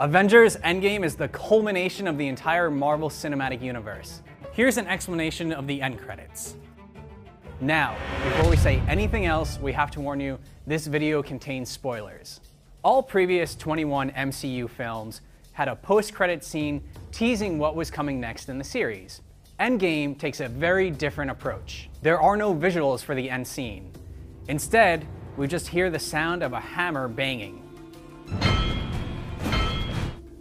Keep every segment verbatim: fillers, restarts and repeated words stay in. Avengers: Endgame is the culmination of the entire Marvel Cinematic Universe. Here's an explanation of the end credits. Now, before we say anything else, we have to warn you, this video contains spoilers. All previous twenty-one M C U films had a post-credit scene teasing what was coming next in the series. Endgame takes a very different approach. There are no visuals for the end scene. Instead, we just hear the sound of a hammer banging.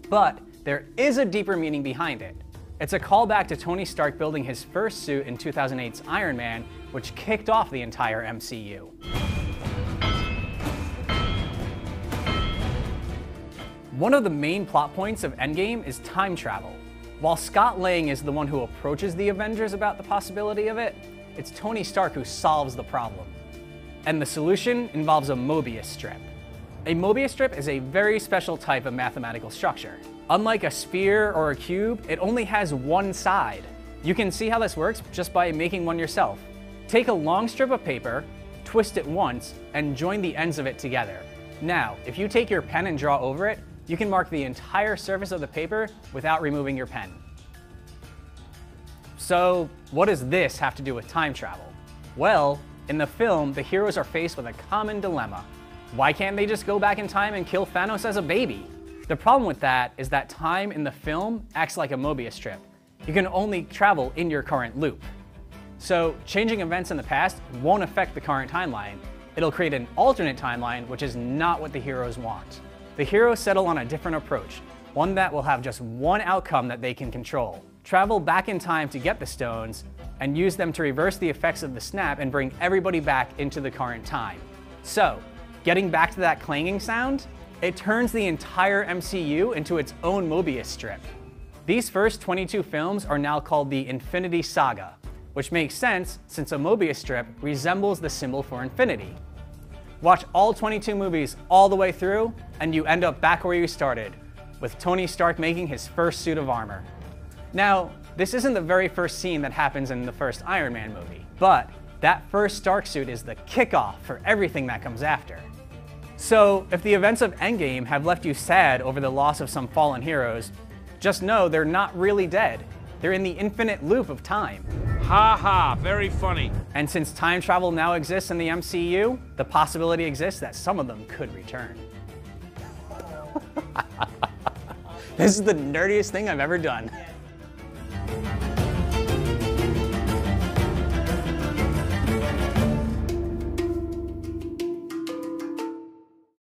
But there is a deeper meaning behind it. It's a callback to Tony Stark building his first suit in two thousand eight's Iron Man, which kicked off the entire M C U. One of the main plot points of Endgame is time travel. While Scott Lang is the one who approaches the Avengers about the possibility of it, it's Tony Stark who solves the problem. And the solution involves a Möbius strip. A Möbius strip is a very special type of mathematical structure. Unlike a sphere or a cube, it only has one side. You can see how this works just by making one yourself. Take a long strip of paper, twist it once, and join the ends of it together. Now, if you take your pen and draw over it, you can mark the entire surface of the paper without removing your pen. So, what does this have to do with time travel? Well, in the film, the heroes are faced with a common dilemma. Why can't they just go back in time and kill Thanos as a baby? The problem with that is that time in the film acts like a Möbius strip. You can only travel in your current loop. So changing events in the past won't affect the current timeline. It'll create an alternate timeline, which is not what the heroes want. The heroes settle on a different approach, one that will have just one outcome that they can control. Travel back in time to get the stones and use them to reverse the effects of the snap and bring everybody back into the current time. So, getting back to that clanging sound, it turns the entire M C U into its own Möbius strip. These first twenty-two films are now called the Infinity Saga, which makes sense since a Möbius strip resembles the symbol for infinity. Watch all twenty-two movies all the way through, and you end up back where you started, with Tony Stark making his first suit of armor. Now, this isn't the very first scene that happens in the first Iron Man movie, but that first Stark suit is the kickoff for everything that comes after. So, if the events of Endgame have left you sad over the loss of some fallen heroes, just know they're not really dead. They're in the infinite loop of time. Ha ha, very funny. And since time travel now exists in the M C U, the possibility exists that some of them could return. This is the nerdiest thing I've ever done.